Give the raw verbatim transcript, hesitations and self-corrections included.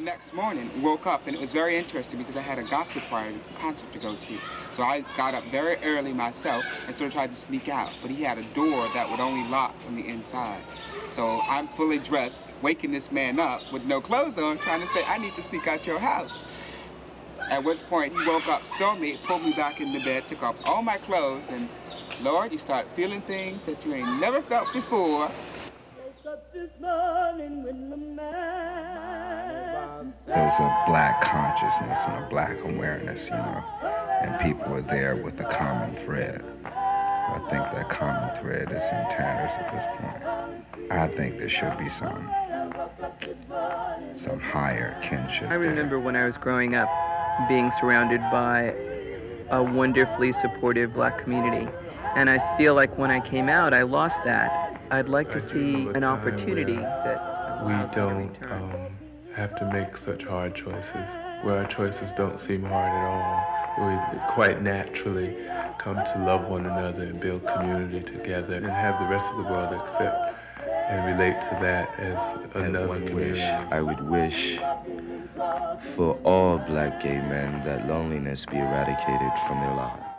the next morning, woke up, and it was very interesting because I had a gospel choir concert to go to. So I got up very early myself and sort of tried to sneak out, but he had a door that would only lock from the inside. So I'm fully dressed, waking this man up with no clothes on, trying to say, I need to sneak out your house. At which point he woke up, saw me, pulled me back in the bed, took off all my clothes, and Lord, you start feeling things that you ain't never felt before. There's a black consciousness and a black awareness, you know, and people are there with a common thread. I think that common thread is in tatters at this point. I think there should be some, some higher kinship. I remember there. When I was growing up, being surrounded by a wonderfully supportive black community. And I feel like when I came out, I lost that. I'd like to see an opportunity that we don't um, have to make such hard choices, where our choices don't seem hard at all. We quite naturally come to love one another and build community together and have the rest of the world accept and relate to that as another community. I would wish for all black gay men that loneliness be eradicated from their lives.